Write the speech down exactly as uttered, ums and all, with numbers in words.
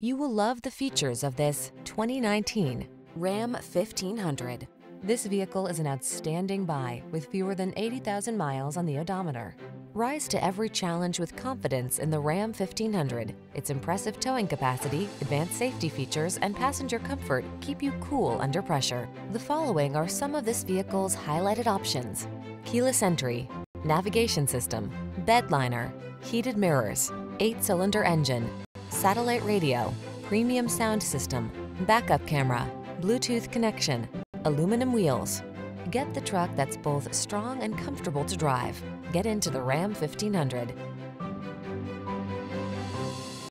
You will love the features of this twenty nineteen Ram fifteen hundred. This vehicle is an outstanding buy with fewer than eighty thousand miles on the odometer. Rise to every challenge with confidence in the Ram fifteen hundred. Its impressive towing capacity, advanced safety features, and passenger comfort keep you cool under pressure. The following are some of this vehicle's highlighted options: keyless entry, navigation system, bed liner, heated mirrors, eight-cylinder engine, satellite radio, premium sound system, backup camera, Bluetooth connection, aluminum wheels. Get the truck that's both strong and comfortable to drive. Get into the Ram fifteen hundred.